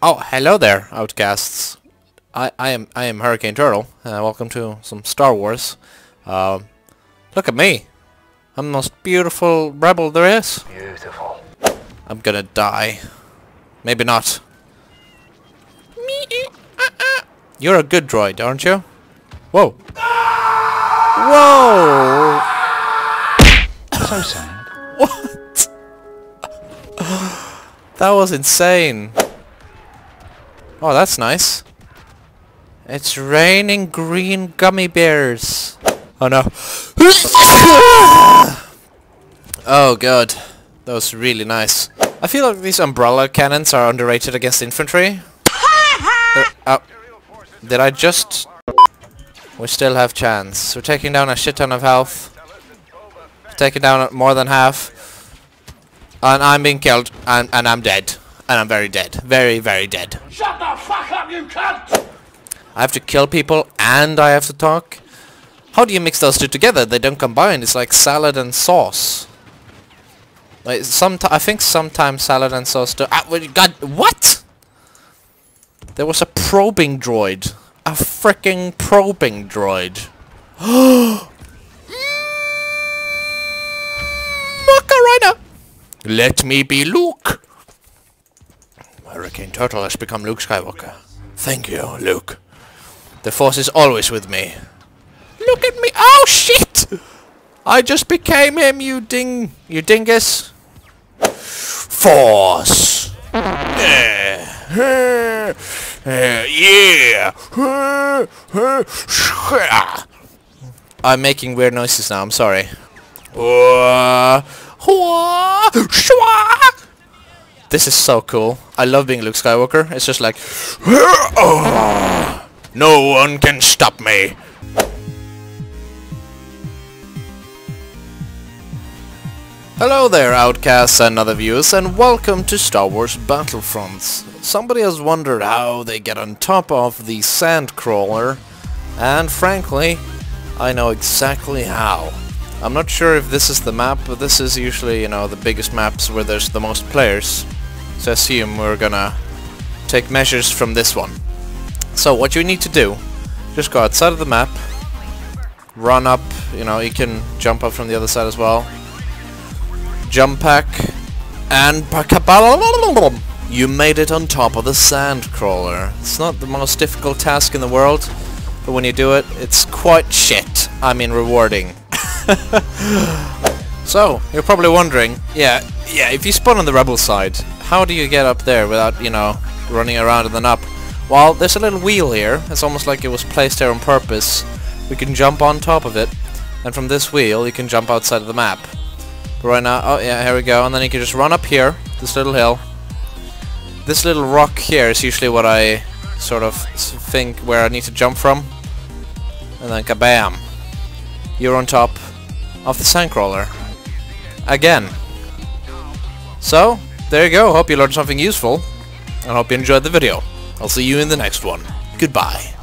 Oh, hello there, outcasts. I am Hurricane Turtle. Welcome to some Star Wars. Look at me. I'm the most beautiful rebel there is. Beautiful. I'm gonna die. Maybe not. You're a good droid, aren't you? Whoa. Whoa. So sad. What? That was insane. Oh, that's nice. It's raining green gummy bears. Oh no. Oh god. That was really nice. I feel like these umbrella cannons are underrated against infantry. Did I just... We still have chance. We're taking down a shit ton of health. We're taking down more than half. And I'm being killed. And I'm dead. And I'm very dead. Very, very dead. Shut the fuck up, you cunt! I have to kill people and I have to talk. How do you mix those two together? They don't combine. It's like salad and sauce. Like I think sometimes salad and sauce do... God, what? There was a probing droid. A freaking probing droid. Macarena! Let me be Luke! Hurricane Turtle has become Luke Skywalker. Thank you, Luke. The Force is always with me. Look at me! Oh shit! I just became him, you dingus. Force. Yeah. I'm making weird noises now. I'm sorry. This is so cool. I love being Luke Skywalker. It's just like... No one can stop me! Hello there, outcasts and other viewers, and welcome to Star Wars Battlefront. Somebody has wondered how they get on top of the Sandcrawler, and frankly, I know exactly how. I'm not sure if this is the map, but this is usually, you know, the biggest maps where there's the most players. So I assume we're gonna take measures from this one. So what you need to do, just go outside of the map, run up, you know, you can jump up from the other side as well, jump pack, and you made it on top of the Sandcrawler. It's not the most difficult task in the world, but when you do it, it's quite shit. I mean rewarding. So, you're probably wondering, yeah, if you spawn on the rebel side, how do you get up there without, you know, running around and then up? Well, there's a little wheel here. It's almost like it was placed there on purpose. We can jump on top of it, and from this wheel you can jump outside of the map. But right now, oh yeah, here we go, and then you can just run up here, this little hill. This little rock here is usually what I sort of think where I need to jump from. And then kabam! You're on top of the Sandcrawler. Again. So, there you go. Hope you learned something useful, and hope you enjoyed the video. I'll see you in the next one. Goodbye.